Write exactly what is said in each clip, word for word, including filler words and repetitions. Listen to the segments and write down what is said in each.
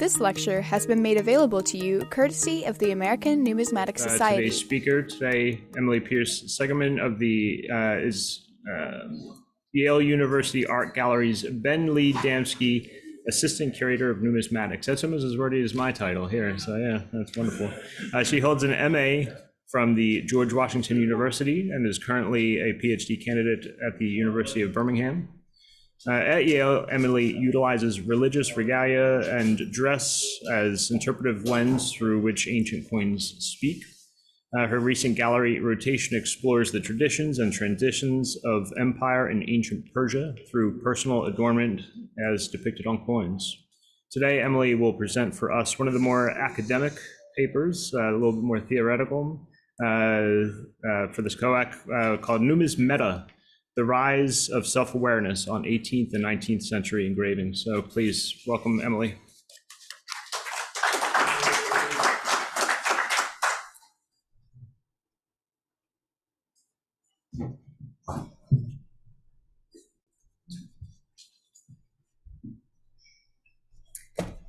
This lecture has been made available to you courtesy of the American Numismatic Society. Uh, today's speaker today, Emily Pierce-Sigerman of the uh, is uh, Yale University Art Gallery's Ben Lee Damsky, Assistant Curator of Numismatics. That's almost as wordy as my title here, so yeah, that's wonderful. Uh, she holds an M A from the George Washington University and is currently a PhD candidate at the University of Birmingham. Uh, at Yale, Emily utilizes religious regalia and dress as interpretive lens through which ancient coins speak. Uh, her recent gallery rotation explores the traditions and transitions of empire in ancient Persia through personal adornment as depicted on coins. Today, Emily will present for us one of the more academic papers, uh, a little bit more theoretical, uh, uh, for this co-ac uh, called Numismeta, The Rise of Self-Awareness on eighteenth and nineteenth Century Engraving. So please welcome Emily.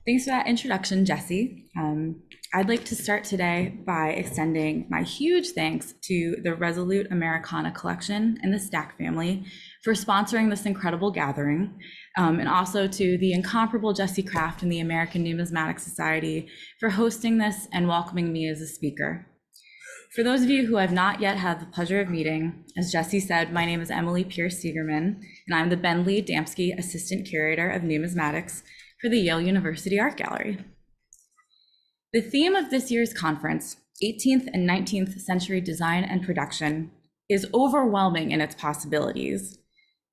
Thanks for that introduction, Jesse. Um, I'd like to start today by extending my huge thanks to the Resolute Americana Collection and the Stack family for sponsoring this incredible gathering, um, and also to the incomparable Jesse Kraft and the American Numismatic Society for hosting this and welcoming me as a speaker. For those of you who I've not yet had the pleasure of meeting, as Jesse said, my name is Emily Pierce-Sigerman, and I'm the Ben Lee Damsky Assistant Curator of Numismatics for the Yale University Art Gallery. The theme of this year's conference, eighteenth and nineteenth century design and production, is overwhelming in its possibilities.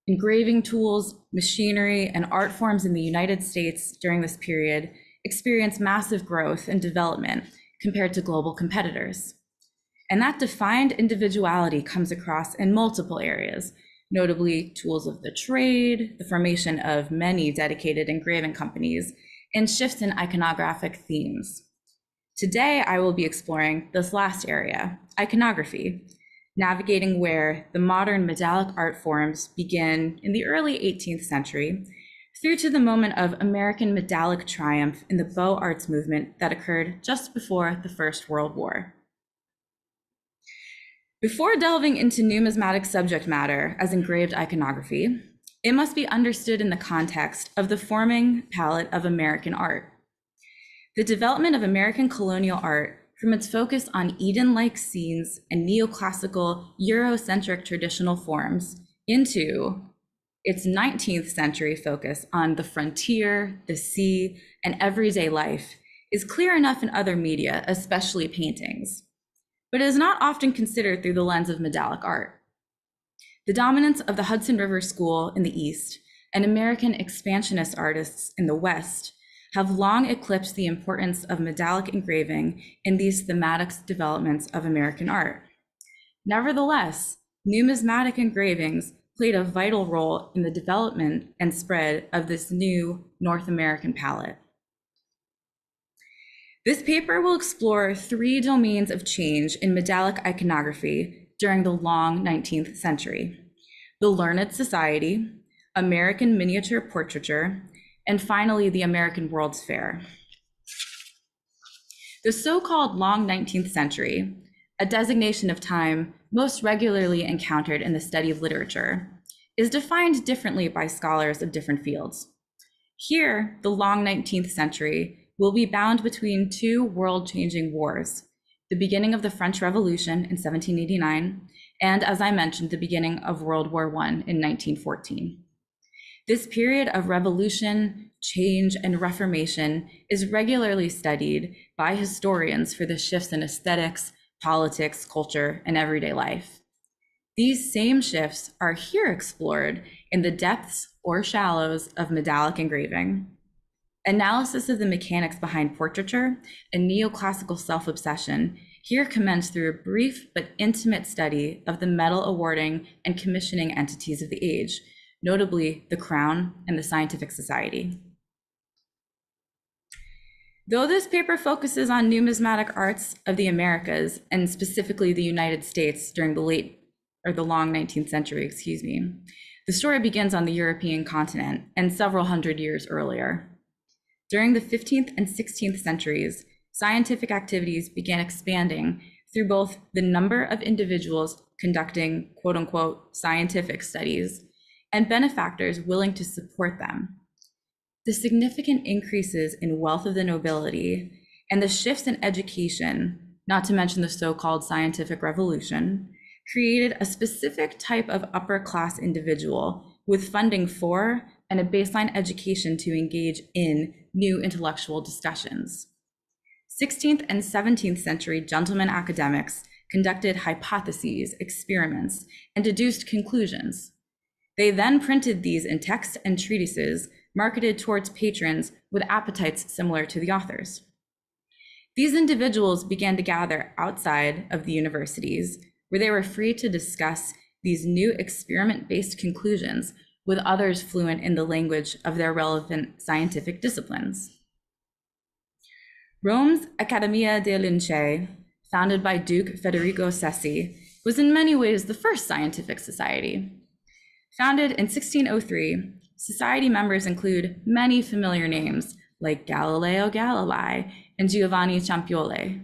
Engraving tools, machinery, and art forms in the United States during this period experienced massive growth and development compared to global competitors. And that defined individuality comes across in multiple areas, notably tools of the trade, the formation of many dedicated engraving companies, and shifts in iconographic themes. Today, I will be exploring this last area, iconography, navigating where the modern medallic art forms begin in the early eighteenth century through to the moment of American medallic triumph in the Beaux Arts movement that occurred just before the First World War. Before delving into numismatic subject matter as engraved iconography, it must be understood in the context of the forming palette of American art. The development of American colonial art, from its focus on Eden-like scenes and neoclassical Eurocentric traditional forms, into its nineteenth century focus on the frontier, the sea, and everyday life, is clear enough in other media, especially paintings, but it is not often considered through the lens of medallic art. The dominance of the Hudson River School in the East and American expansionist artists in the West have long eclipsed the importance of medallic engraving in these thematic developments of American art. Nevertheless, numismatic engravings played a vital role in the development and spread of this new North American palette. This paper will explore three domains of change in medallic iconography during the long nineteenth century: the learned society, American miniature portraiture, and finally the American World's Fair. The so-called long nineteenth century, a designation of time most regularly encountered in the study of literature, is defined differently by scholars of different fields. Here, the long nineteenth century will be bound between two world-changing wars, the beginning of the French Revolution in seventeen eighty-nine, and, as I mentioned, the beginning of World War One in nineteen fourteen. This period of revolution, change, and reformation is regularly studied by historians for the shifts in aesthetics, politics, culture, and everyday life. These same shifts are here explored in the depths or shallows of medallic engraving. Analysis of the mechanics behind portraiture and neoclassical self-obsession here commenced through a brief but intimate study of the medal awarding and commissioning entities of the age, notably the Crown and the Scientific Society. Though this paper focuses on numismatic arts of the Americas, and specifically the United States during the late or the long nineteenth century, excuse me, the story begins on the European continent and several hundred years earlier. During the fifteenth and sixteenth centuries, scientific activities began expanding through both the number of individuals conducting quote unquote scientific studies and benefactors willing to support them. The significant increases in wealth of the nobility and the shifts in education, not to mention the so-called scientific revolution, created a specific type of upper-class individual with funding for and a baseline education to engage in new intellectual discussions. sixteenth and seventeenth century gentlemen academics conducted hypotheses, experiments, and deduced conclusions. They then printed these in texts and treatises marketed towards patrons with appetites similar to the authors. These individuals began to gather outside of the universities, where they were free to discuss these new experiment-based conclusions with others fluent in the language of their relevant scientific disciplines. Rome's Accademia dei Lincei, founded by Duke Federico Cesi, was in many ways the first scientific society. Founded in sixteen oh three, society members include many familiar names like Galileo Galilei and Giovanni Ciampioli.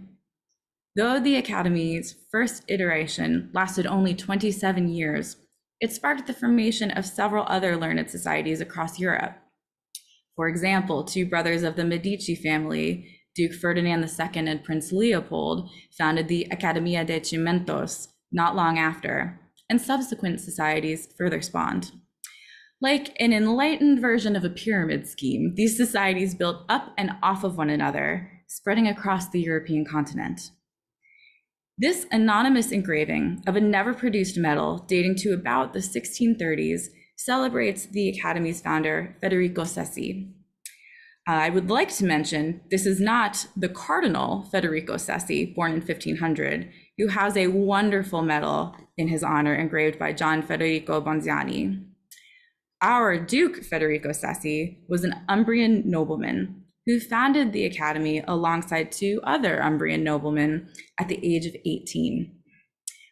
Though the Academy's first iteration lasted only twenty-seven years, it sparked the formation of several other learned societies across Europe. For example, two brothers of the Medici family, Duke Ferdinand the Second and Prince Leopold, founded the Accademia dei Cimentos not long after, and subsequent societies further spawned. Like an enlightened version of a pyramid scheme, these societies built up and off of one another, spreading across the European continent. This anonymous engraving of a never-produced medal dating to about the sixteen thirties celebrates the Academy's founder, Federico Cesi. Uh, I would like to mention this is not the Cardinal Federico Cesi, born in fifteen hundred, who has a wonderful medal in his honor engraved by Gian Federico Bonziani. Our Duke Federico Cesi was an Umbrian nobleman who founded the Academy alongside two other Umbrian noblemen at the age of eighteen.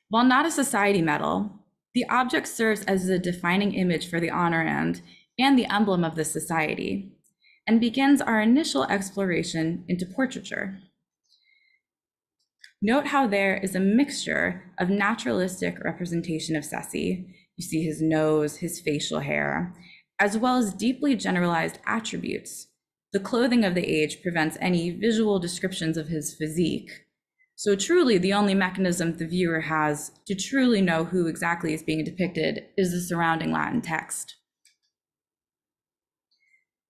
While not a society medal, the object serves as a defining image for the honorand and the emblem of the society, and begins our initial exploration into portraiture. Note how there is a mixture of naturalistic representation of Cesi, you see his nose, his facial hair, as well as deeply generalized attributes. The clothing of the age prevents any visual descriptions of his physique. So truly, the only mechanism the viewer has to truly know who exactly is being depicted is the surrounding Latin text.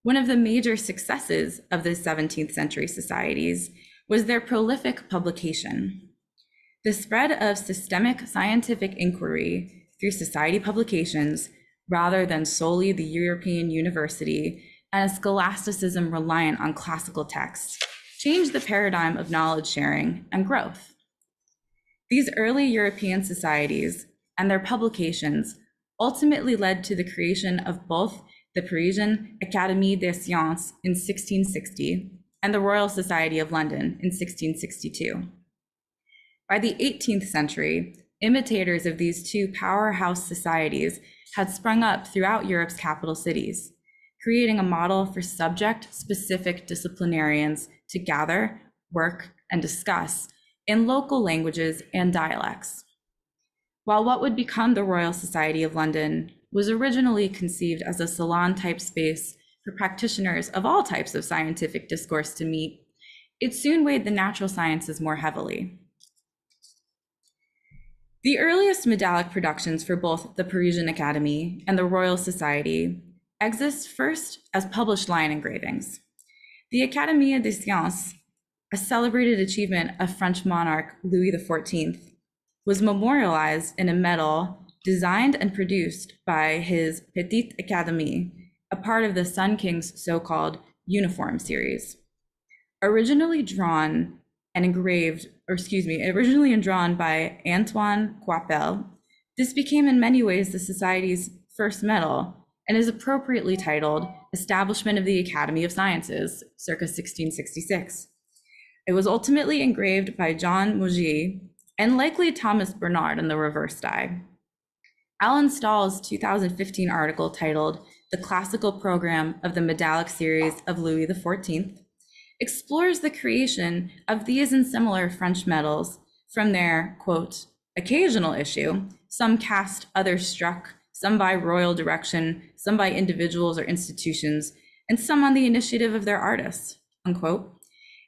One of the major successes of the seventeenth century societies was their prolific publication. The spread of systemic scientific inquiry through society publications, rather than solely the European university, and a scholasticism reliant on classical texts, changed the paradigm of knowledge sharing and growth. These early European societies and their publications ultimately led to the creation of both the Parisian Académie des Sciences in sixteen sixty and the Royal Society of London in sixteen sixty-two. By the eighteenth century, imitators of these two powerhouse societies had sprung up throughout Europe's capital cities, creating a model for subject-specific disciplinarians to gather, work, and discuss in local languages and dialects. While what would become the Royal Society of London was originally conceived as a salon-type space for practitioners of all types of scientific discourse to meet, it soon weighed the natural sciences more heavily. The earliest medallic productions for both the Parisian Academy and the Royal Society exists first as published line engravings. The Académie des Sciences, a celebrated achievement of French monarch Louis the fourteenth, was memorialized in a medal designed and produced by his Petite Académie, a part of the Sun King's so-called uniform series. Originally drawn and engraved, or excuse me, originally drawn by Antoine Coppel, this became in many ways the society's first medal, and is appropriately titled Establishment of the Academy of Sciences, circa sixteen sixty-six. It was ultimately engraved by John Mogier and likely Thomas Bernard in the reverse die. Alan Stahl's two thousand fifteen article titled the classical program of the medallic series of Louis the fourteenth, explores the creation of these and similar French medals from their, quote, occasional issue, some cast, others struck, some by royal direction, some by individuals or institutions, and some on the initiative of their artists, unquote,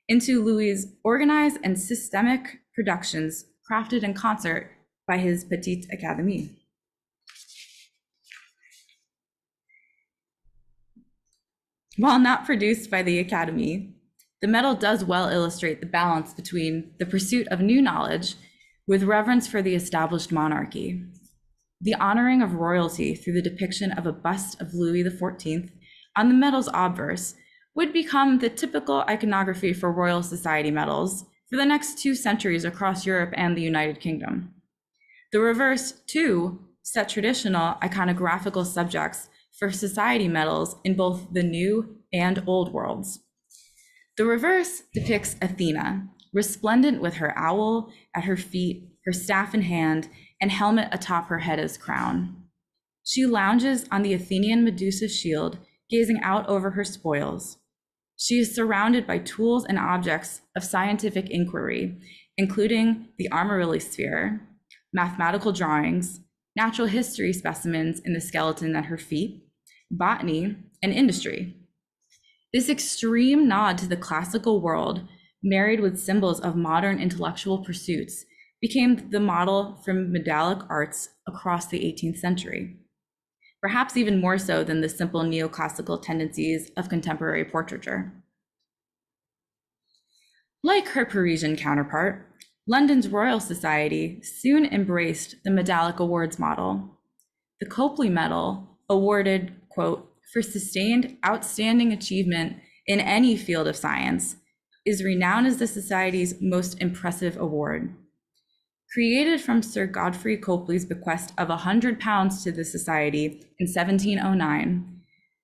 into Louis' organized and systemic productions crafted in concert by his Petite Académie. While not produced by the Academy, the medal does well illustrate the balance between the pursuit of new knowledge with reverence for the established monarchy, the honoring of royalty through the depiction of a bust of Louis the fourteenth on the medal's obverse would become the typical iconography for Royal Society medals for the next two centuries across Europe and the United Kingdom. The reverse, too, set traditional iconographical subjects for society medals in both the New and Old Worlds. The reverse depicts Athena, resplendent with her owl at her feet, her staff in hand, and helmet atop her head as crown. She lounges on the Athenian Medusa shield, gazing out over her spoils. She is surrounded by tools and objects of scientific inquiry, including the Armorilli sphere, mathematical drawings, natural history specimens in the skeleton at her feet, botany, and industry. This extreme nod to the classical world, married with symbols of modern intellectual pursuits, became the model for medallic arts across the eighteenth century, perhaps even more so than the simple neoclassical tendencies of contemporary portraiture. Like her Parisian counterpart, London's Royal Society soon embraced the medallic awards model. The Copley Medal, awarded, quote, for sustained outstanding achievement in any field of science, is renowned as the Society's most impressive award. Created from Sir Godfrey Copley's bequest of one hundred pounds to the Society in seventeen oh nine,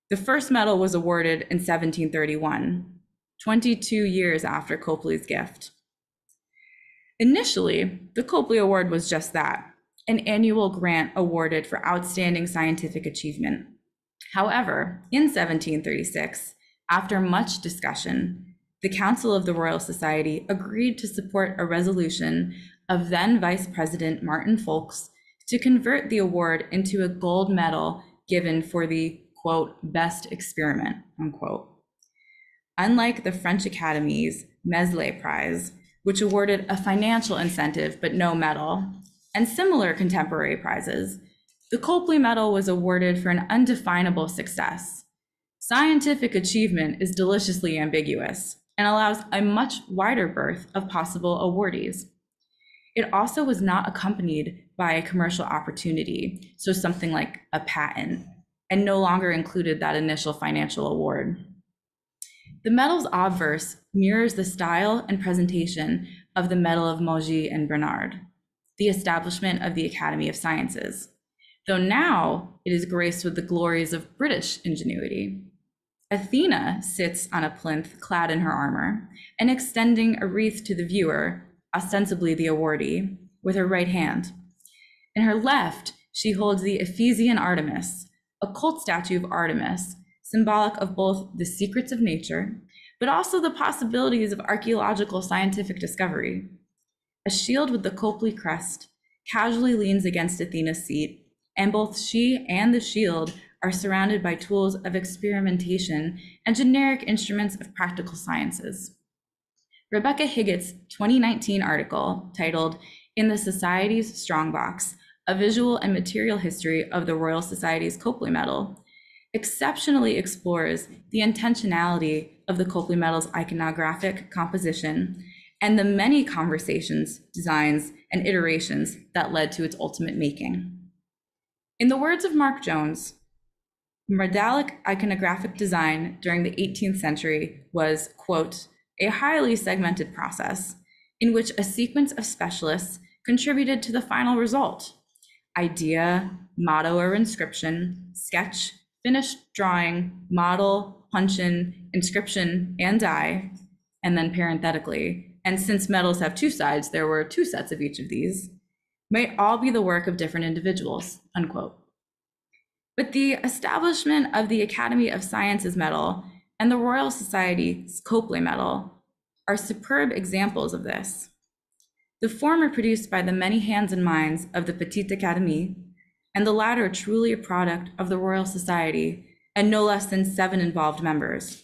the first medal was awarded in seventeen thirty-one, twenty-two years after Copley's gift. Initially, the Copley Award was just that, an annual grant awarded for outstanding scientific achievement. However, in seventeen thirty-six, after much discussion, the Council of the Royal Society agreed to support a resolution of then Vice President Martin Folkes to convert the award into a gold medal given for the, quote, best experiment, unquote. Unlike the French Academy's Meslay Prize, which awarded a financial incentive but no medal, and similar contemporary prizes, the Copley Medal was awarded for an undefinable success. Scientific achievement is deliciously ambiguous and allows a much wider berth of possible awardees. It also was not accompanied by a commercial opportunity, so something like a patent, and no longer included that initial financial award. The medal's obverse mirrors the style and presentation of the Medal of Mogi and Bernard, the establishment of the Academy of Sciences, though now it is graced with the glories of British ingenuity. Athena sits on a plinth clad in her armor and extending a wreath to the viewer, ostensibly the awardee, with her right hand. In her left, she holds the Ephesian Artemis, a cult statue of Artemis, symbolic of both the secrets of nature, but also the possibilities of archaeological scientific discovery. A shield with the Copley crest casually leans against Athena's seat, and both she and the shield are surrounded by tools of experimentation and generic instruments of practical sciences. Rebecca Higgett's twenty nineteen article, titled "In the Society's Strongbox, a Visual and Material History of the Royal Society's Copley Medal," exceptionally explores the intentionality of the Copley Medal's iconographic composition and the many conversations, designs, and iterations that led to its ultimate making. In the words of Mark Jones, medallic iconographic design during the eighteenth century was, quote, a highly segmented process in which a sequence of specialists contributed to the final result: idea, motto or inscription, sketch, finished drawing, model, puncheon, inscription, and die. And then parenthetically, and since medals have two sides, there were two sets of each of these, might all be the work of different individuals, unquote. With the establishment of the Academy of Sciences Medal and the Royal Society's Copley Medal are superb examples of this. The former produced by the many hands and minds of the Petite Académie, and the latter truly a product of the Royal Society and no less than seven involved members,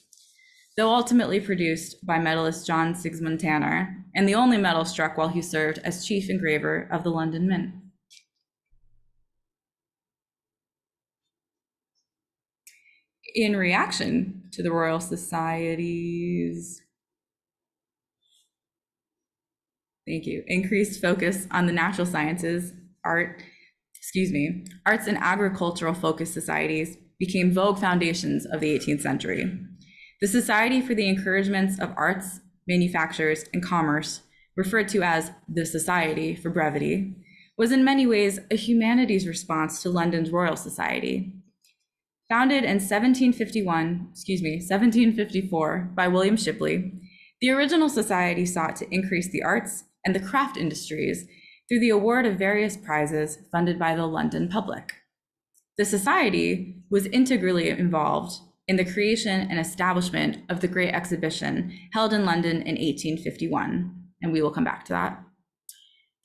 though ultimately produced by medalist John Sigismund Tanner, and the only medal struck while he served as chief engraver of the London Mint. In reaction to the Royal Society's Thank you. increased focus on the natural sciences, art, excuse me, arts and agricultural focused societies became vogue foundations of the eighteenth century. The Society for the Encouragements of Arts, Manufactures, and Commerce, referred to as the Society for brevity, was in many ways a humanities response to London's Royal Society. Founded in seventeen fifty-one, excuse me, seventeen fifty-four by William Shipley, the original society sought to increase the arts and the craft industries through the award of various prizes funded by the London public. The society was integrally involved in the creation and establishment of the Great Exhibition held in London in eighteen fifty-one, and we will come back to that.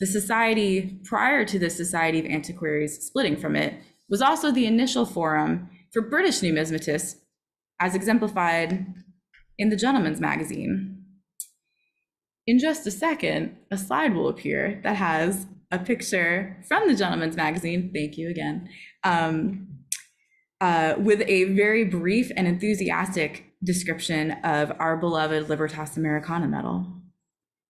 The society, prior to the Society of Antiquaries splitting from it, was also the initial forum for British numismatists, as exemplified in the Gentleman's Magazine. In just a second, a slide will appear that has a picture from the Gentleman's Magazine, thank you again, um, uh, with a very brief and enthusiastic description of our beloved Libertas Americana medal.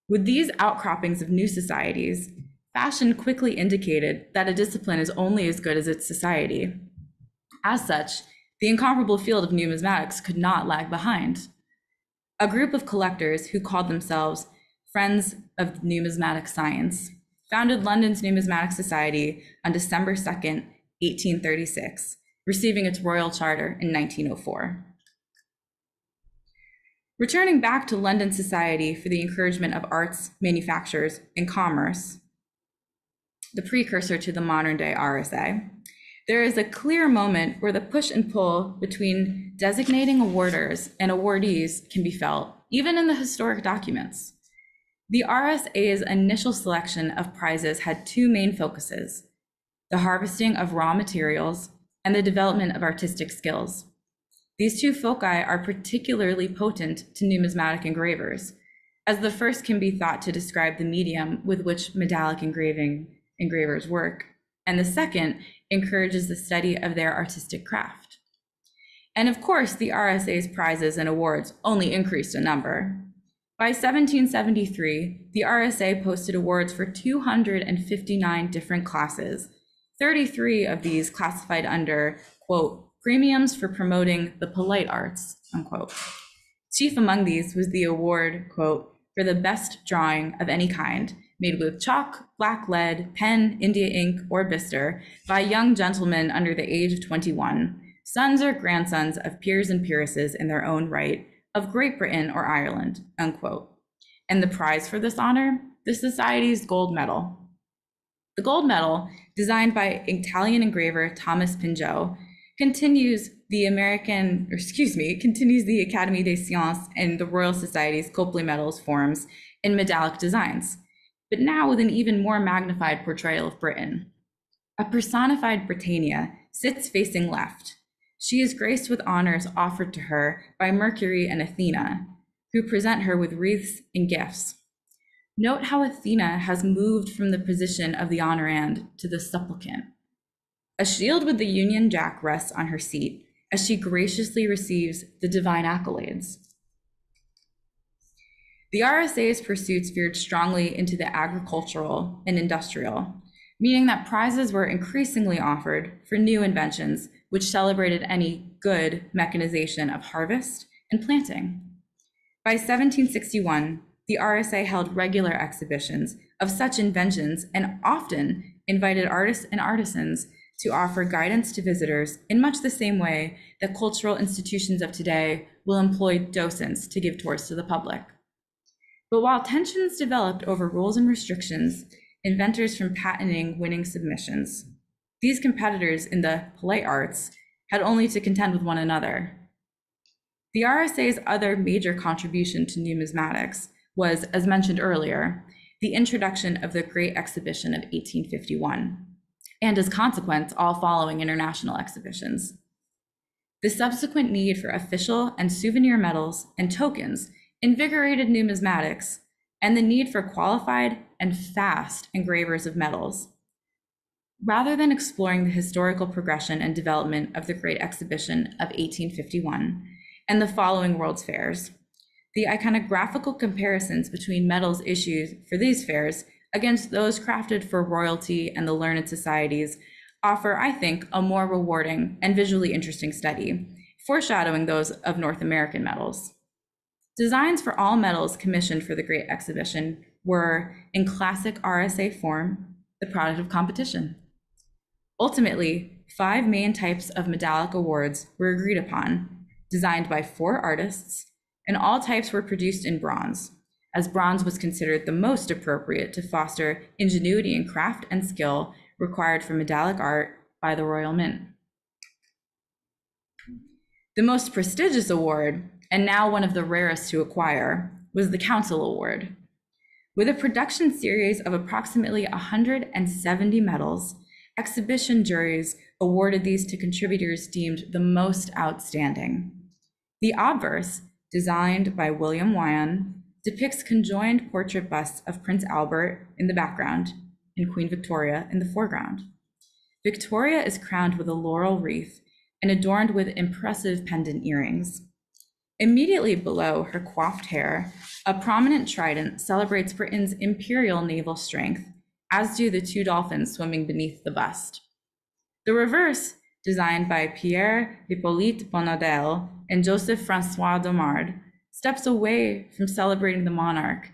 With these outcroppings of new societies, fashion quickly indicated that a discipline is only as good as its society. As such, the incomparable field of numismatics could not lag behind. A group of collectors who called themselves Friends of Numismatic Science founded London's Numismatic Society on December second, eighteen thirty-six, receiving its royal charter in nineteen oh four. Returning back to London Society for the Encouragement of Arts, Manufactures, and Commerce, the precursor to the modern-day R S A, there is a clear moment where the push and pull between designating awarders and awardees can be felt, even in the historic documents. The R S A's initial selection of prizes had two main focuses: the harvesting of raw materials and the development of artistic skills. These two foci are particularly potent to numismatic engravers, as the first can be thought to describe the medium with which medallic engraving engravers work, and the second encourages the study of their artistic craft. And of course, the R S A's prizes and awards only increased in number. By seventeen seventy-three, the R S A posted awards for two hundred fifty-nine different classes, thirty-three of these classified under, quote, premiums for promoting the polite arts, unquote. Chief among these was the award, quote, for the best drawing of any kind, made with chalk, black lead, pen, India ink, or bistre by young gentlemen under the age of twenty-one, sons or grandsons of peers and peeresses in their own right of Great Britain or Ireland, unquote. And the prize for this honor, the Society's Gold Medal. The Gold Medal, designed by Italian engraver Thomas Pingeau, continues the American, or excuse me, continues the Académie des Sciences and the Royal Society's Copley Medals forms in medallic designs, but now with an even more magnified portrayal of Britain. A personified Britannia sits facing left. She is graced with honors offered to her by Mercury and Athena, who present her with wreaths and gifts. Note how Athena has moved from the position of the honorand to the supplicant. A shield with the Union Jack rests on her seat as she graciously receives the divine accolades. The R S A's pursuits veered strongly into the agricultural and industrial, meaning that prizes were increasingly offered for new inventions which celebrated any good mechanization of harvest and planting. By seventeen sixty-one, the R S A held regular exhibitions of such inventions and often invited artists and artisans to offer guidance to visitors in much the same way that cultural institutions of today will employ docents to give tours to the public. But while tensions developed over rules and restrictions, inventors from patenting winning submissions, These competitors in the polite arts had only to contend with one another. The R S A's other major contribution to numismatics was, as mentioned earlier, the introduction of the Great Exhibition of eighteen fifty-one, and as consequence, all following international exhibitions. The subsequent need for official and souvenir medals and tokens invigorated numismatics and the need for qualified and fast engravers of medals. Rather than exploring the historical progression and development of the Great Exhibition of eighteen fifty-one and the following World's Fairs, the iconographical comparisons between medals issued for these fairs against those crafted for royalty and the learned societies offer, I think, a more rewarding and visually interesting study, foreshadowing those of North American medals. Designs for all medals commissioned for the Great Exhibition were, in classic R S A form, the product of competition. Ultimately, five main types of medallic awards were agreed upon, designed by four artists, and all types were produced in bronze, as bronze was considered the most appropriate to foster ingenuity in craft and skill required for medallic art by the Royal Mint. The most prestigious award, and now one of the rarest to acquire, was the Council Award. With a production series of approximately one hundred seventy medals, exhibition juries awarded these to contributors deemed the most outstanding. The obverse, designed by William Wyon, depicts conjoined portrait busts of Prince Albert in the background and Queen Victoria in the foreground. Victoria is crowned with a laurel wreath and adorned with impressive pendant earrings. Immediately below her coiffed hair, a prominent trident celebrates Britain's imperial naval strength, as do the two dolphins swimming beneath the bust. The reverse, designed by Pierre Hippolyte Bonnadel and Joseph Francois Domard, steps away from celebrating the monarch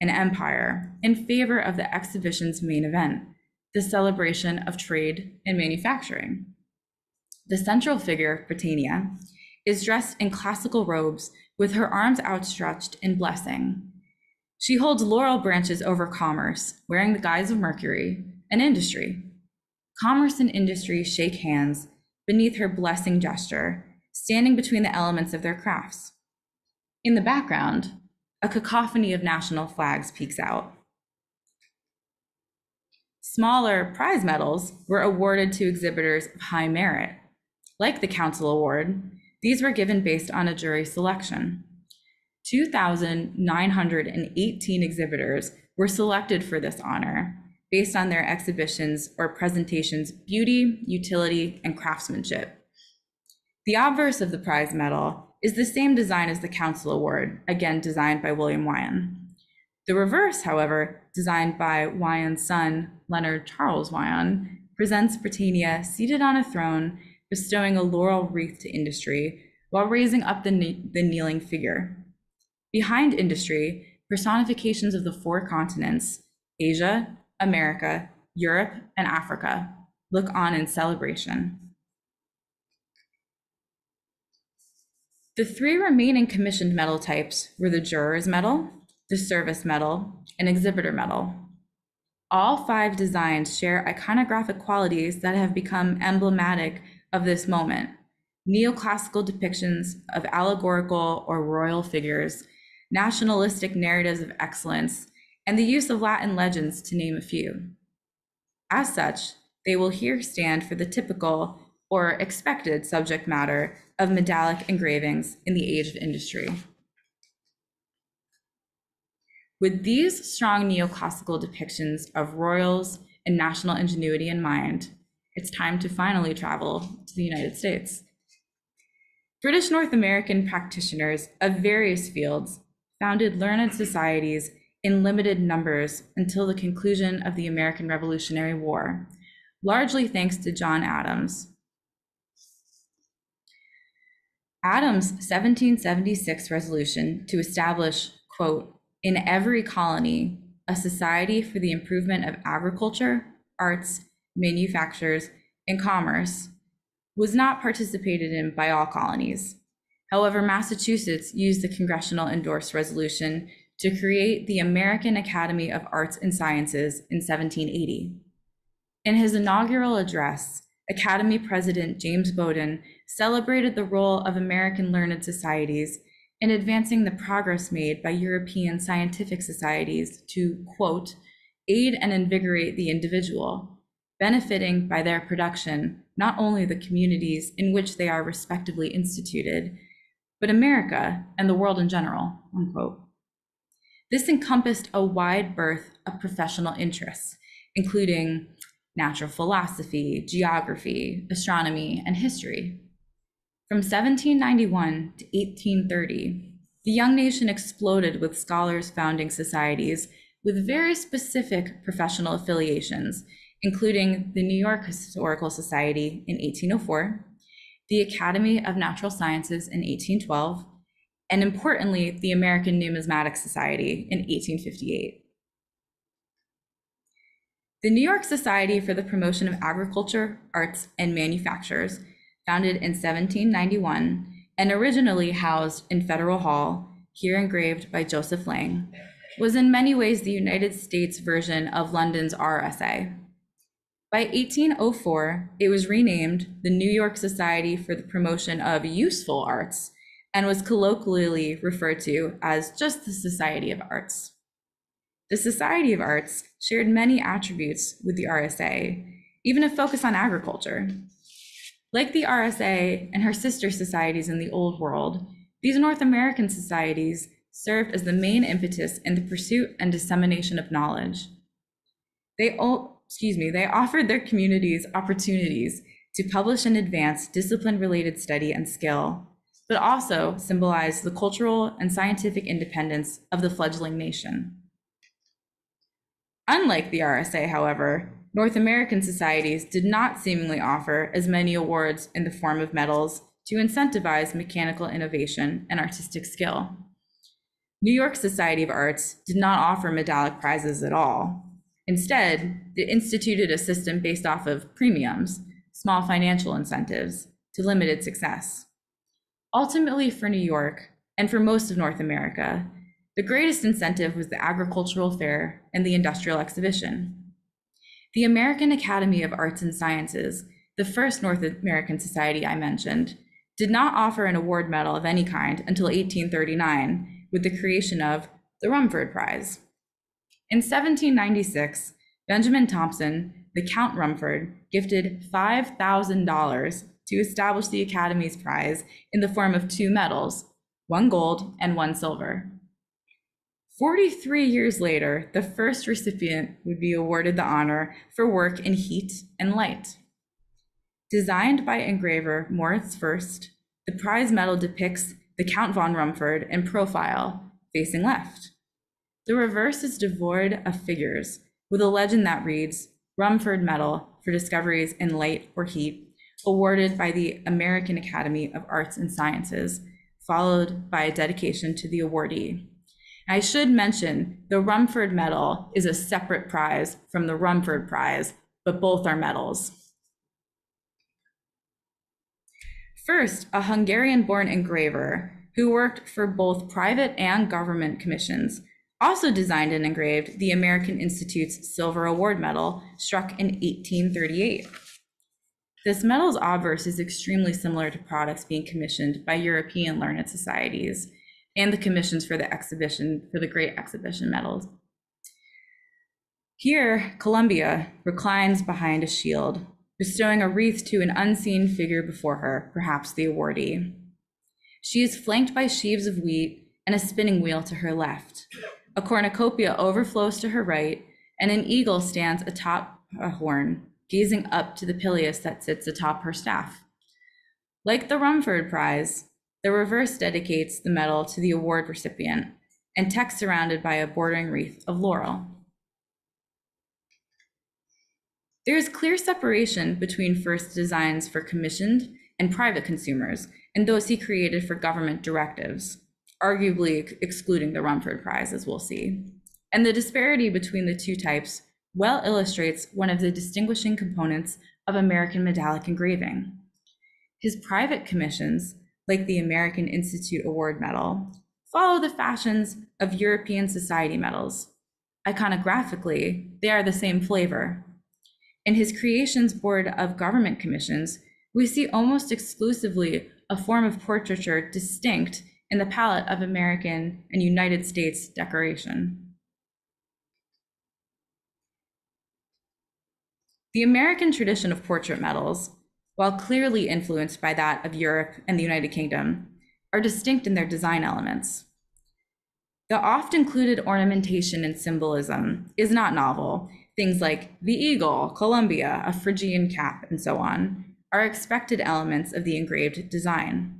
and empire in favor of the exhibition's main event, the celebration of trade and manufacturing. The central figure of Britannia is dressed in classical robes with her arms outstretched in blessing. She holds laurel branches over commerce, wearing the guise of Mercury and industry. Commerce and industry shake hands beneath her blessing gesture, standing between the elements of their crafts. In the background, a cacophony of national flags peeks out. Smaller prize medals were awarded to exhibitors of high merit. Like the Council Award, these were given based on a jury selection. two thousand nine hundred eighteen exhibitors were selected for this honor based on their exhibitions or presentations' beauty, utility, and craftsmanship. The obverse of the prize medal is the same design as the Council Award, again designed by William Wyon. The reverse, however, designed by Wyon's son, Leonard Charles Wyon, presents Britannia seated on a throne, bestowing a laurel wreath to industry while raising up the, kne the kneeling figure. Behind industry, personifications of the four continents, Asia, America, Europe, and Africa, look on in celebration. The three remaining commissioned medal types were the Juror's Medal, the Service Medal, and Exhibitor Medal. All five designs share iconographic qualities that have become emblematic of this moment: neoclassical depictions of allegorical or royal figures, nationalistic narratives of excellence, and the use of Latin legends, to name a few. As such, they will here stand for the typical or expected subject matter of medallic engravings in the age of industry. With these strong neoclassical depictions of royals and national ingenuity in mind, it's time to finally travel to the United States. British North American practitioners of various fields founded learned societies in limited numbers until the conclusion of the American Revolutionary War, largely thanks to John Adams. Adams' seventeen seventy-six resolution to establish, quote, in every colony, a society for the improvement of agriculture, arts, manufactures, and commerce was not participated in by all colonies. However, Massachusetts used the congressional endorsed resolution to create the American Academy of Arts and Sciences in seventeen eighty. In his inaugural address, Academy President James Bowdoin celebrated the role of American learned societies in advancing the progress made by European scientific societies to, quote, aid and invigorate the individual, benefiting by their production not only the communities in which they are respectively instituted, but America and the world in general, unquote. This encompassed a wide berth of professional interests, including natural philosophy, geography, astronomy, and history. From seventeen ninety-one to eighteen thirty, the young nation exploded with scholars founding societies with very specific professional affiliations, including the New York Historical Society in eighteen oh four, the Academy of Natural Sciences in eighteen twelve, and importantly, the American Numismatic Society in eighteen fifty-eight. The New York Society for the Promotion of Agriculture, Arts, and Manufactures, founded in seventeen ninety-one and originally housed in Federal Hall, here engraved by Joseph Lang, was in many ways the United States version of London's R S A. By eighteen oh four, it was renamed the New York Society for the Promotion of Useful Arts and was colloquially referred to as just the Society of Arts. The Society of Arts shared many attributes with the R S A, even a focus on agriculture. Like the R S A and her sister societies in the Old World, these North American societies served as the main impetus in the pursuit and dissemination of knowledge. They, excuse me, they offered their communities opportunities to publish and advance discipline-related study and skill, but also symbolized the cultural and scientific independence of the fledgling nation. Unlike the R S A, however, North American societies did not seemingly offer as many awards in the form of medals to incentivize mechanical innovation and artistic skill. New York Society of Arts did not offer medallic prizes at all. Instead, it instituted a system based off of premiums, small financial incentives, to limited success. Ultimately, for New York, and for most of North America, the greatest incentive was the agricultural fair and the industrial exhibition. The American Academy of Arts and Sciences, the first North American society I mentioned, did not offer an award medal of any kind until eighteen thirty-nine with the creation of the Rumford Prize. In seventeen ninety-six, Benjamin Thompson, the Count Rumford, gifted five thousand dollars to establish the Academy's prize in the form of two medals, one gold and one silver. forty-three years later, the first recipient would be awarded the honor for work in heat and light. Designed by engraver Moritz Fürst, the prize medal depicts the Count von Rumford in profile, facing left. The reverse is devoid of figures, with a legend that reads, Rumford Medal for Discoveries in Light or Heat, awarded by the American Academy of Arts and Sciences, followed by a dedication to the awardee. I should mention the Rumford Medal is a separate prize from the Rumford Prize, but both are medals. First, a Hungarian-born engraver who worked for both private and government commissions also designed and engraved the American Institute's Silver Award Medal, struck in eighteen thirty-eight. This medal's obverse is extremely similar to products being commissioned by European learned societies and the commissions for the exhibition, for the Great Exhibition medals. Here, Columbia reclines behind a shield, bestowing a wreath to an unseen figure before her, perhaps the awardee. She is flanked by sheaves of wheat and a spinning wheel to her left. A cornucopia overflows to her right, and an eagle stands atop a horn, gazing up to the pileus that sits atop her staff. Like the Rumford Prize, the reverse dedicates the medal to the award recipient and text surrounded by a bordering wreath of laurel. There is clear separation between Fürst's designs for commissioned and private consumers and those he created for government directives, arguably excluding the Rumford Prize, as we'll see. And the disparity between the two types well illustrates one of the distinguishing components of American medallic engraving. His private commissions, like the American Institute Award Medal, follow the fashions of European society medals. Iconographically, they are the same flavor. In his creations board of government commissions, we see almost exclusively a form of portraiture distinct in the palette of American and United States decoration. The American tradition of portrait medals, while clearly influenced by that of Europe and the United Kingdom, are distinct in their design elements. The oft-included ornamentation and symbolism is not novel. Things like the eagle, Columbia, a Phrygian cap, and so on, are expected elements of the engraved design.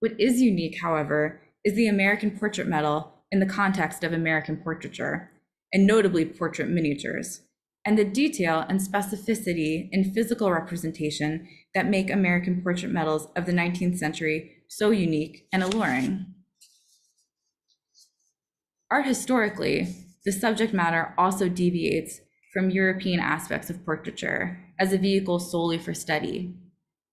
What is unique, however, is the American portrait medal in the context of American portraiture, and notably portrait miniatures, and the detail and specificity in physical representation that make American portrait medals of the nineteenth century so unique and alluring. Art historically, the subject matter also deviates from European aspects of portraiture as a vehicle solely for study.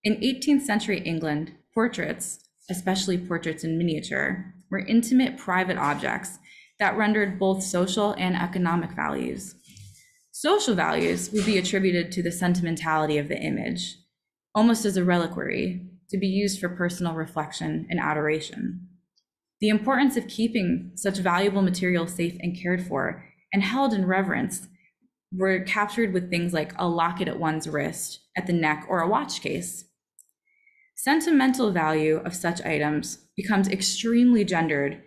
In eighteenth century England, portraits, especially portraits in miniature, were intimate private objects that rendered both social and economic values. Social values would be attributed to the sentimentality of the image, almost as a reliquary, to be used for personal reflection and adoration. The importance of keeping such valuable material safe and cared for and held in reverence were captured with things like a locket at one's wrist, at the neck, or a watch case. Sentimental value of such items becomes extremely gendered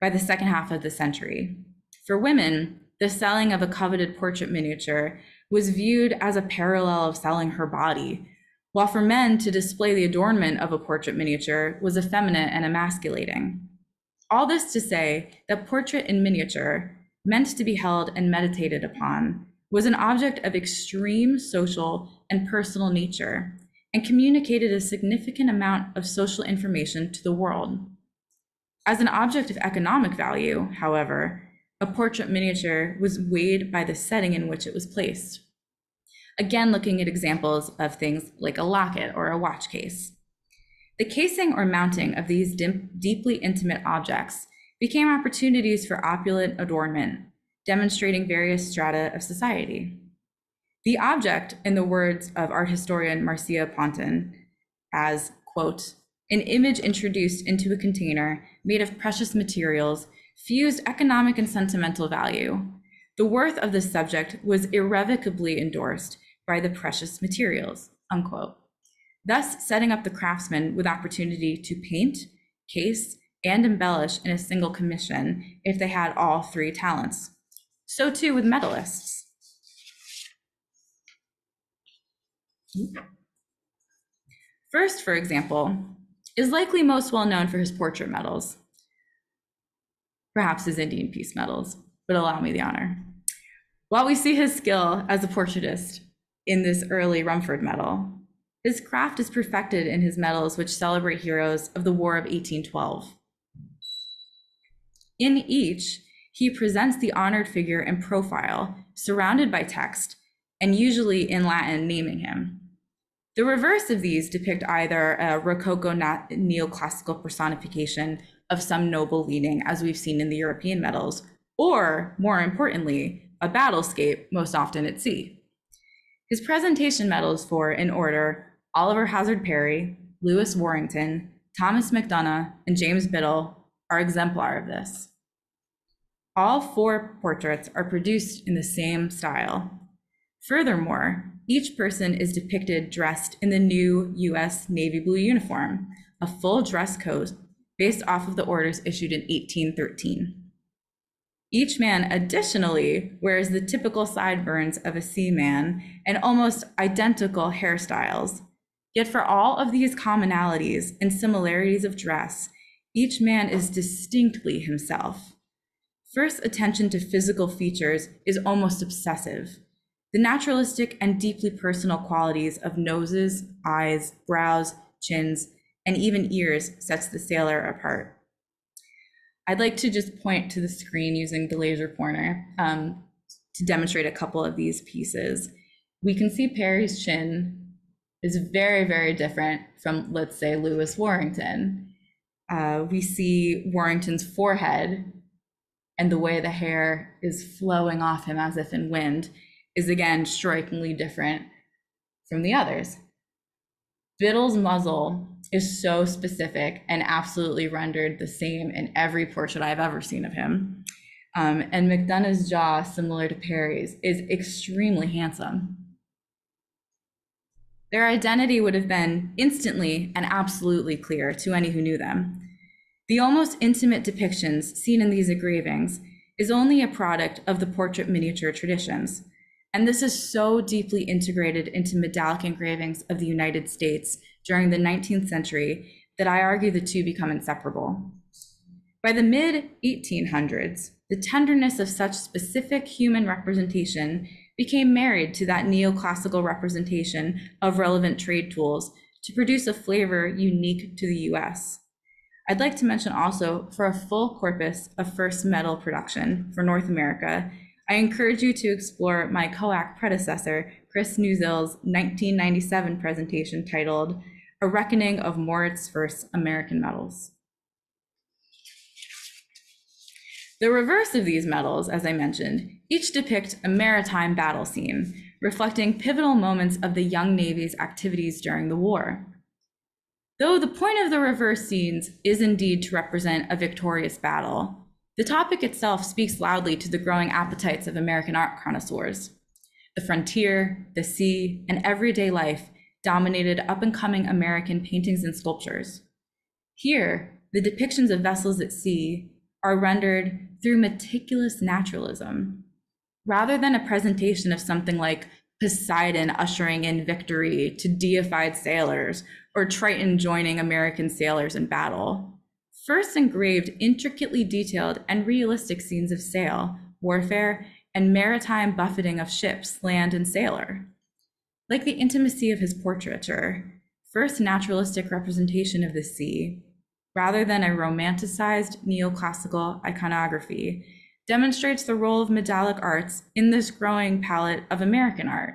by the second half of the century. For women, the selling of a coveted portrait miniature was viewed as a parallel of selling her body, while for men to display the adornment of a portrait miniature was effeminate and emasculating. All this to say that portrait in miniature, meant to be held and meditated upon, was an object of extreme social and personal nature, and communicated a significant amount of social information to the world. As an object of economic value, however, a portrait miniature was weighed by the setting in which it was placed. Again, looking at examples of things like a locket or a watch case. The casing or mounting of these deep, deeply intimate objects became opportunities for opulent adornment, demonstrating various strata of society. The object, in the words of art historian Marcia Pontin, as, quote, an image introduced into a container made of precious materials, fused economic and sentimental value. The worth of the subject was irrevocably endorsed by the precious materials, unquote, thus setting up the craftsman with opportunity to paint, case, and embellish in a single commission if they had all three talents. So too with medalists. First, for example, is likely most well known for his portrait medals, perhaps his Indian Peace medals, but allow me the honor. While we see his skill as a portraitist in this early Rumford medal, his craft is perfected in his medals which celebrate heroes of the War of eighteen twelve. In each, he presents the honored figure in profile, surrounded by text, and usually in Latin naming him. The reverse of these depict either a Rococo neoclassical personification of some noble leading, as we've seen in the European medals, or more importantly, a battlescape, most often at sea. His presentation medals for, in order, Oliver Hazard Perry, Lewis Warrington, Thomas McDonough, and James Biddle are exemplar of this. All four portraits are produced in the same style. Furthermore, each person is depicted dressed in the new U S Navy blue uniform, a full dress code based off of the orders issued in eighteen thirteen. Each man additionally wears the typical sideburns of a seaman and almost identical hairstyles. Yet for all of these commonalities and similarities of dress, each man is distinctly himself. First, attention to physical features is almost obsessive. The naturalistic and deeply personal qualities of noses, eyes, brows, chins, and even ears sets the sailor apart. I'd like to just point to the screen using the laser pointer um, to demonstrate a couple of these pieces. We can see Perry's chin is very, very different from, let's say, Lewis Warrington. Uh, we see Warrington's forehead, and the way the hair is flowing off him as if in wind is again strikingly different from the others. Biddle's muzzle is so specific and absolutely rendered the same in every portrait I've ever seen of him. Um, and McDonough's jaw, similar to Perry's, is extremely handsome. Their identity would have been instantly and absolutely clear to any who knew them. The almost intimate depictions seen in these engravings is only a product of the portrait miniature traditions. And this is so deeply integrated into medallic engravings of the United States during the nineteenth century that I argue the two become inseparable. By the mid eighteen hundreds, the tenderness of such specific human representation became married to that neoclassical representation of relevant trade tools to produce a flavor unique to the U S. I'd like to mention also, for a full corpus of first metal production for North America, I encourage you to explore my C O A C predecessor, Chris Newzill's nineteen ninety-seven presentation titled, A Reckoning of Moritz's First American Medals. The reverse of these medals, as I mentioned, each depict a maritime battle scene, reflecting pivotal moments of the young Navy's activities during the war. Though the point of the reverse scenes is indeed to represent a victorious battle, the topic itself speaks loudly to the growing appetites of American art connoisseurs. The frontier, the sea, and everyday life dominated up-and-coming American paintings and sculptures. Here, the depictions of vessels at sea are rendered through meticulous naturalism. Rather than a presentation of something like Poseidon ushering in victory to deified sailors, or Triton joining American sailors in battle, First engraved intricately detailed and realistic scenes of sail, warfare, and maritime buffeting of ships, land, and sailor. Like the intimacy of his portraiture, First's naturalistic representation of the sea, rather than a romanticized neoclassical iconography, demonstrates the role of medallic arts in this growing palette of American art.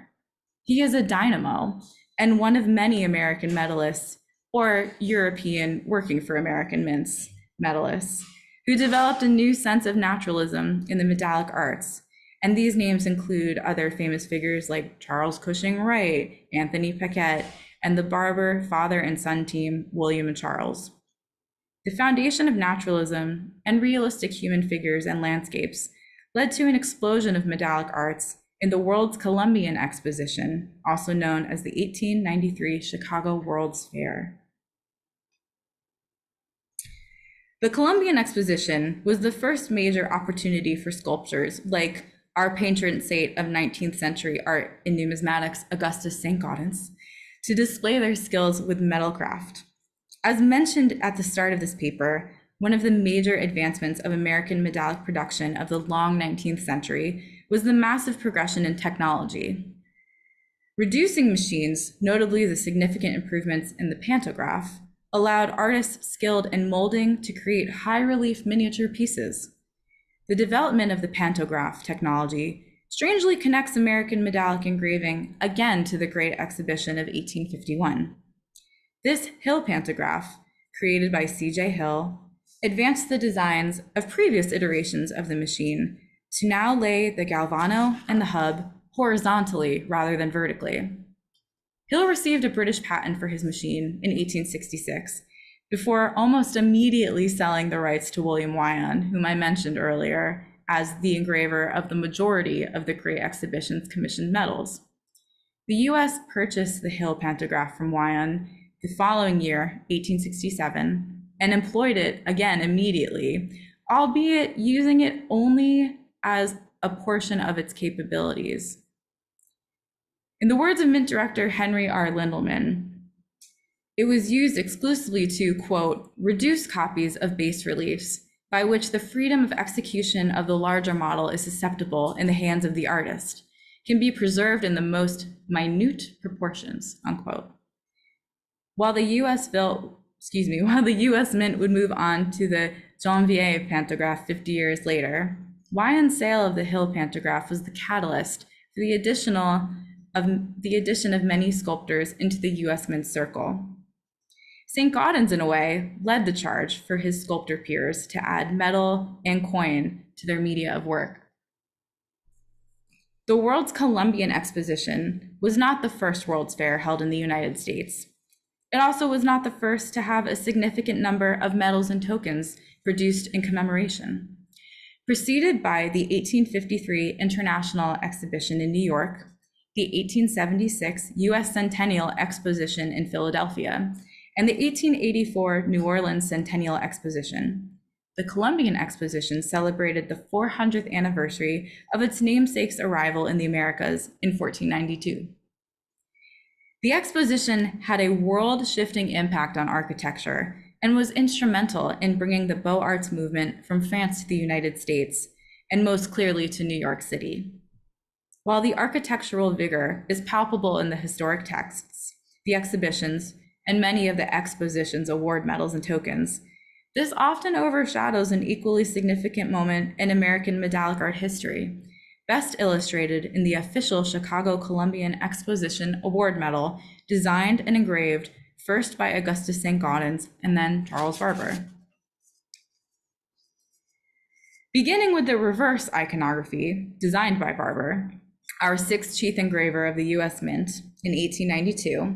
He is a dynamo and one of many American medalists, or European working for American mints medalists, who developed a new sense of naturalism in the medallic arts. And these names include other famous figures like Charles Cushing Wright, Anthony Paquette, and the barber, father and son team, William and Charles. The foundation of naturalism and realistic human figures and landscapes led to an explosion of medallic arts in the World's Columbian Exposition, also known as the eighteen ninety-three Chicago World's Fair. The Columbian Exposition was the first major opportunity for sculptors like our patron saint of nineteenth century art in numismatics, Augustus Saint Gaudens, to display their skills with metal craft. As mentioned at the start of this paper, one of the major advancements of American medallic production of the long nineteenth century was the massive progression in technology. Reducing machines, notably the significant improvements in the pantograph, allowed artists skilled in molding to create high relief miniature pieces. The development of the pantograph technology strangely connects American medallic engraving again to the Great Exhibition of eighteen fifty-one. This Hill pantograph, created by C J Hill, advanced the designs of previous iterations of the machine to now lay the galvano and the hub horizontally rather than vertically. Hill received a British patent for his machine in eighteen sixty-six, before almost immediately selling the rights to William Wyon, whom I mentioned earlier as the engraver of the majority of the Great Exhibition's commissioned medals. The U S purchased the Hill pantograph from Wyon the following year, eighteen sixty-seven, and employed it again immediately, albeit using it only as a portion of its capabilities. In the words of Mint director Henry R. Lindelman, it was used exclusively to, quote, reduce copies of bas reliefs by which the freedom of execution of the larger model is susceptible in the hands of the artist, can be preserved in the most minute proportions, unquote. While the U S bill, excuse me, while the U S Mint would move on to the Janvier pantograph fifty years later, Wyon's sale of the Hill pantograph was the catalyst for the additional of the addition of many sculptors into the U S Mint circle. Saint Gaudens, in a way, led the charge for his sculptor peers to add metal and coin to their media of work. The World's Columbian Exposition was not the first World's Fair held in the United States. It also was not the first to have a significant number of medals and tokens produced in commemoration. Preceded by the eighteen fifty-three International Exhibition in New York, the eighteen seventy-six U S Centennial Exposition in Philadelphia, and the eighteen eighty-four New Orleans Centennial Exposition. The Columbian Exposition celebrated the four hundredth anniversary of its namesake's arrival in the Americas in fourteen ninety-two. The exposition had a world-shifting impact on architecture and was instrumental in bringing the Beaux Arts movement from France to the United States, and most clearly to New York City. While the architectural vigor is palpable in the historic texts, the exhibitions, and many of the exposition's award medals and tokens, this often overshadows an equally significant moment in American medallic art history, best illustrated in the official Chicago Columbian Exposition Award Medal, designed and engraved first by Augustus Saint Gaudens and then Charles Barber. Beginning with the reverse iconography designed by Barber, our sixth chief engraver of the U S Mint, in eighteen ninety-two,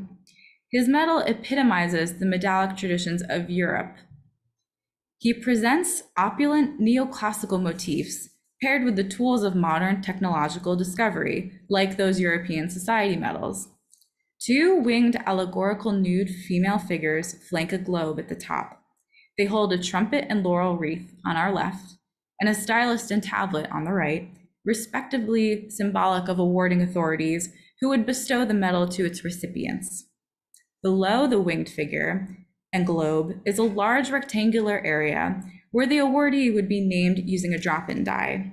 his medal epitomizes the medallic traditions of Europe. He presents opulent neoclassical motifs paired with the tools of modern technological discovery, like those European Society medals. Two winged allegorical nude female figures flank a globe at the top. They hold a trumpet and laurel wreath on our left and a stylus and tablet on the right, respectively symbolic of awarding authorities who would bestow the medal to its recipients. Below the winged figure and globe is a large rectangular area where the awardee would be named using a drop-in die.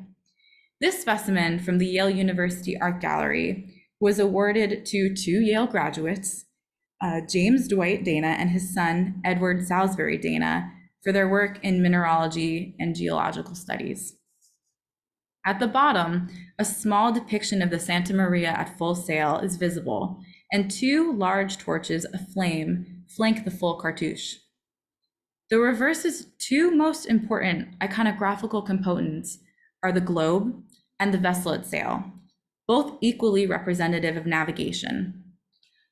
This specimen from the Yale University Art Gallery was awarded to two Yale graduates, uh, James Dwight Dana and his son, Edward Salisbury Dana, for their work in mineralogy and geological studies. At the bottom, a small depiction of the Santa Maria at full sail is visible, and two large torches aflame flank the full cartouche. The reverse's two most important iconographical components are the globe and the vessel at sail, both equally representative of navigation.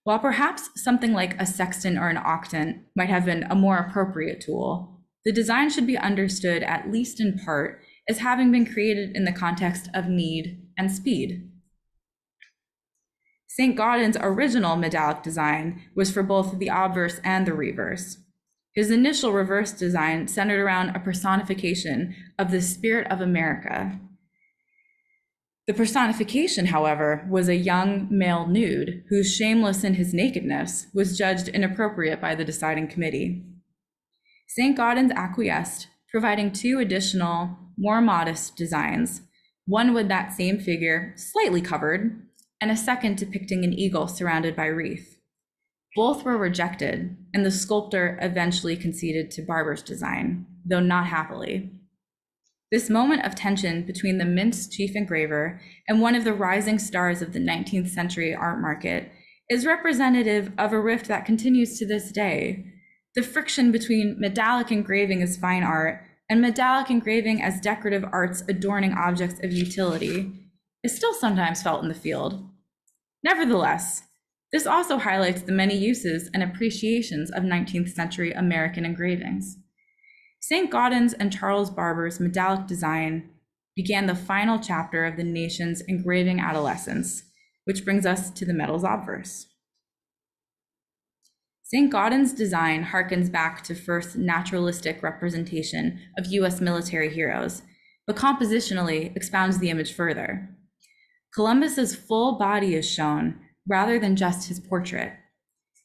While perhaps something like a sextant or an octant might have been a more appropriate tool, the design should be understood, at least in part, as having been created in the context of need and speed. Saint Gaudens's original medallic design was for both the obverse and the reverse. His initial reverse design centered around a personification of the spirit of America. The personification, however, was a young male nude who, shameless in his nakedness, was judged inappropriate by the deciding committee. Saint Gaudens acquiesced, providing two additional, more modest designs, one with that same figure slightly covered, and a second depicting an eagle surrounded by wreath. Both were rejected, and the sculptor eventually conceded to Barber's design, though not happily. This moment of tension between the Mint's chief engraver and one of the rising stars of the nineteenth century art market is representative of a rift that continues to this day. The friction between medallic engraving as fine art and medallic engraving as decorative arts adorning objects of utility is still sometimes felt in the field. Nevertheless, this also highlights the many uses and appreciations of nineteenth century American engravings. Saint Gaudens and Charles Barber's medallic design began the final chapter of the nation's engraving adolescence, which brings us to the medal's obverse. Saint Gaudens's design harkens back to first naturalistic representation of U S military heroes, but compositionally expounds the image further. Columbus's full body is shown rather than just his portrait.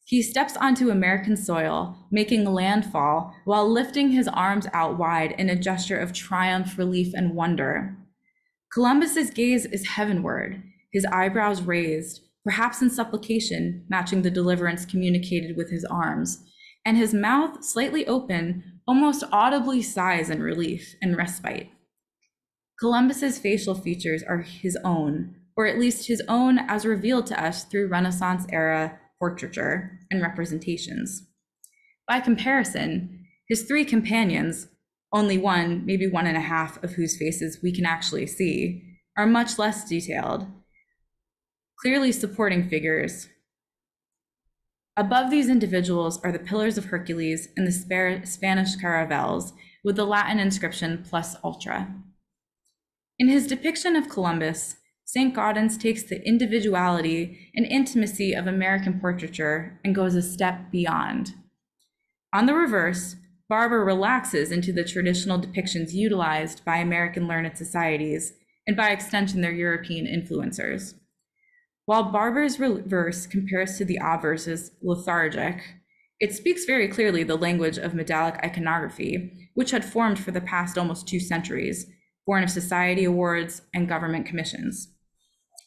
He steps onto American soil, making landfall while lifting his arms out wide in a gesture of triumph, relief, and wonder. Columbus's gaze is heavenward, his eyebrows raised, perhaps in supplication, matching the deliverance communicated with his arms, and his mouth slightly open, almost audibly sighs in relief and respite. Columbus's facial features are his own, or at least his own as revealed to us through Renaissance-era portraiture and representations. By comparison, his three companions, only one, maybe one and a half of whose faces we can actually see, are much less detailed, clearly supporting figures. Above these individuals are the pillars of Hercules and the Spanish caravels with the Latin inscription plus ultra. In his depiction of Columbus, Saint Gaudens takes the individuality and intimacy of American portraiture and goes a step beyond. On the reverse, Barber relaxes into the traditional depictions utilized by American learned societies and by extension their European influencers. While Barber's reverse compares to the obverse as lethargic, it speaks very clearly the language of medallic iconography, which had formed for the past almost two centuries, born of society awards and government commissions.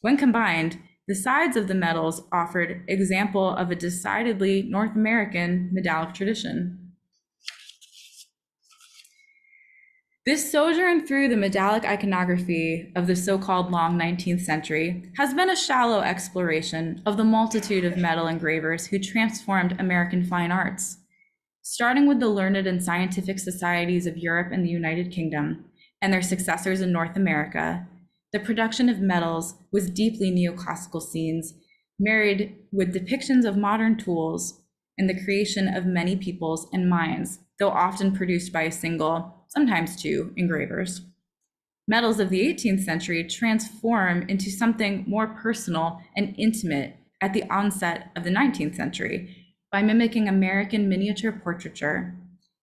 When combined, the sides of the medals offered example of a decidedly North American medallic tradition. This sojourn through the medallic iconography of the so-called long nineteenth century has been a shallow exploration of the multitude of medal engravers who transformed American fine arts. Starting with the learned and scientific societies of Europe and the United Kingdom and their successors in North America, the production of medals was deeply neoclassical scenes, married with depictions of modern tools and the creation of many peoples and minds, though often produced by a single, sometimes two, engravers. Medals of the eighteenth century transform into something more personal and intimate at the onset of the nineteenth century by mimicking American miniature portraiture,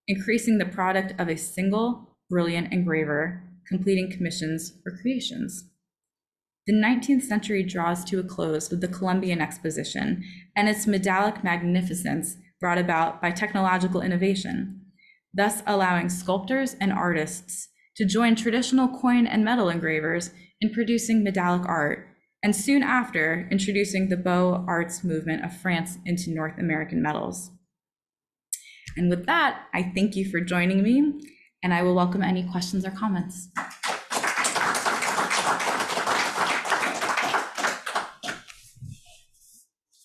increasing the product of a single brilliant engraver, completing commissions or creations. The nineteenth century draws to a close with the Columbian Exposition and its medallic magnificence brought about by technological innovation, thus allowing sculptors and artists to join traditional coin and metal engravers in producing medallic art, and soon after introducing the Beaux Arts movement of France into North American medals. And with that, I thank you for joining me, and I will welcome any questions or comments.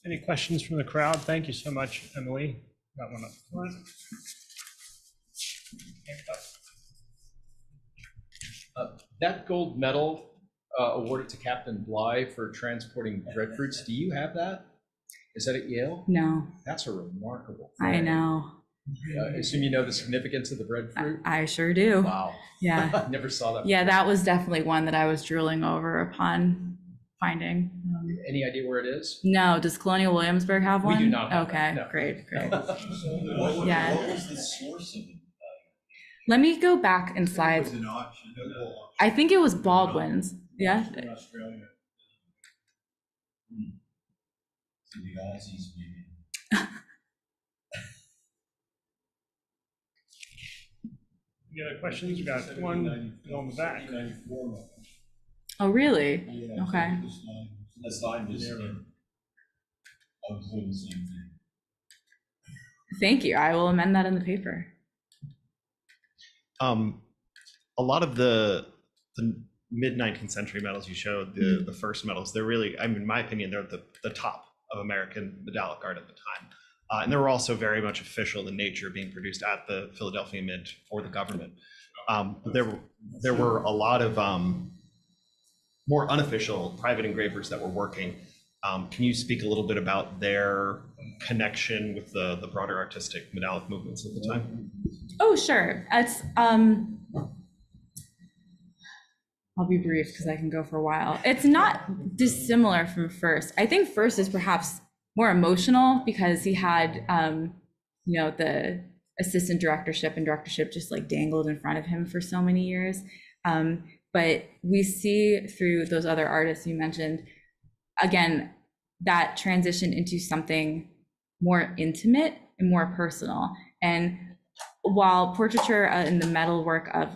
Any questions from the crowd? Thank you so much, Emily. Got one up front. Uh, that gold medal uh, awarded to Captain Bligh for transporting breadfruits, do you have that? Is that at Yale? No. That's a remarkable thing. I know. Uh, I assume you know the significance of the breadfruit? I, I sure do. Wow. Yeah. Never saw that before. Yeah, that was definitely one that I was drooling over upon finding. Um, Any idea where it is? No. Does Colonial Williamsburg have one? We do not have okay, no. Great, great. So what, yeah. What was the source of it? Let me go back and slide. It was an auction. I think it was Baldwin's. Yeah. In Australia. Hmm. So the Aussies maybe. Any other questions? You got one on the back. Oh, really? Yeah, okay. That's not just him. I was doing the same thing. Thank you. I will amend that in the paper. Um, a lot of the, the mid nineteenth century medals you showed, the, mm-hmm. the first medals, they're really, I mean, in my opinion, they're the, the top of American medallic art at the time. Uh, and they were also very much official in nature, being produced at the Philadelphia Mint for the government. Um, but there were, there were a lot of um, more unofficial private engravers that were working. Um, can you speak a little bit about their connection with the, the broader artistic medallic movements at the time? Oh, sure. It's, um, I'll be brief because I can go for a while. It's not dissimilar from First. I think First is perhaps more emotional because he had, um, you know, the assistant directorship and directorship just like dangled in front of him for so many years. Um, but we see through those other artists you mentioned, again, that transition into something more intimate and more personal. And while portraiture and the metal work of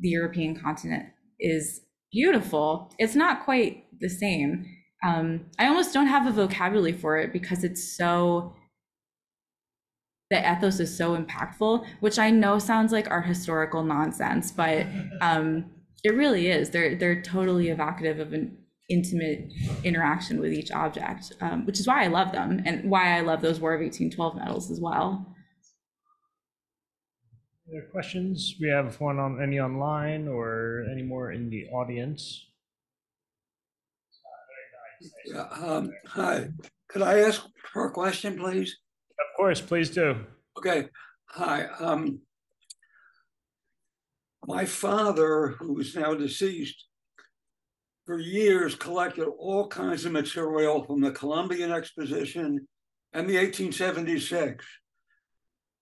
the European continent is beautiful, it's not quite the same. Um, I almost don't have a vocabulary for it because it's so, the ethos is so impactful, which I know sounds like art historical nonsense, but um, it really is. They're, they're totally evocative of an intimate interaction with each object, um, which is why I love them and why I love those War of eighteen twelve medals as well. Other questions? We have one on any online or any more in the audience? Yeah, um, hi. Could I ask for a question, please? Of course, please do. Okay. Hi. Um, my father, who is now deceased, for years collected all kinds of material from the Columbian Exposition and the eighteen seventy-six.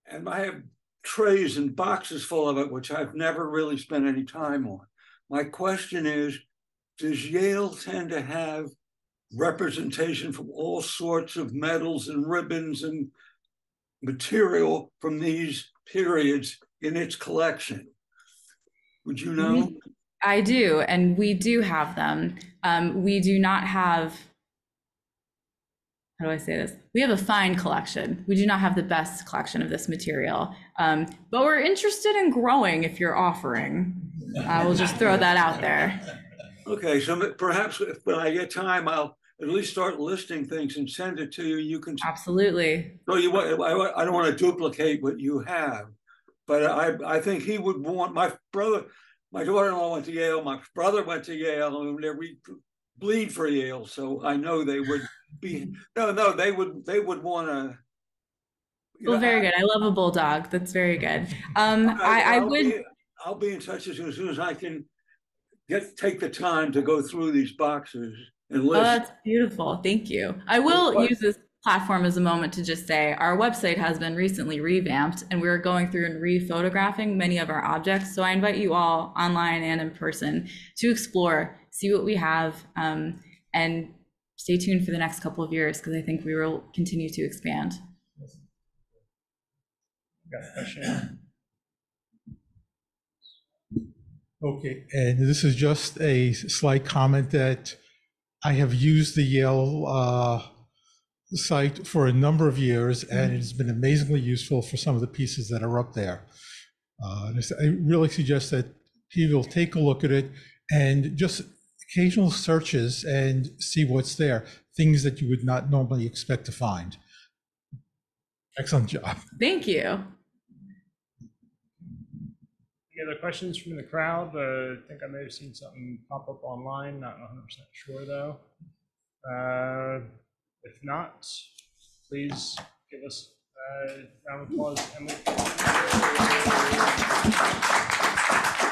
And I have trays and boxes full of it, which I've never really spent any time on. My question is, does Yale tend to have representation from all sorts of medals and ribbons and material from these periods in its collection? Would you know? I do, and we do have them. Um, we do not have, how do I say this? We have a fine collection. We do not have the best collection of this material, um, but we're interested in growing if you're offering. I uh, will just throw that out there. Okay, so perhaps if, when I get time, I'll at least start listing things and send it to you. You can absolutely. So you, I, I don't want to duplicate what you have, but I, I think he would want my brother, my daughter-in-law went to Yale, my brother went to Yale, and we bleed for Yale, so I know they would be. No, no, they would, they would want to. Well, know, very good. I love a bulldog. That's very good. Um, I, I, I would. Be, I'll be in touch as soon, as soon as I can. Get, take the time to go through these boxes and list. Oh, that's beautiful. Thank you. I will use this platform as a moment to just say our website has been recently revamped, and we're going through and re-photographing many of our objects. So I invite you all online and in person to explore, see what we have, um, and stay tuned for the next couple of years, because I think we will continue to expand. Got a question? Okay, and this is just a slight comment that I have used the Yale uh, site for a number of years, and it has been amazingly useful for some of the pieces that are up there. Uh, I really suggest that people take a look at it and just occasional searches and see what's there, things that you would not normally expect to find. Excellent job. Thank you. Any other questions from the crowd? Uh, I think I may have seen something pop up online, not one hundred percent sure though. Uh, if not, please give us a round of applause, Emily.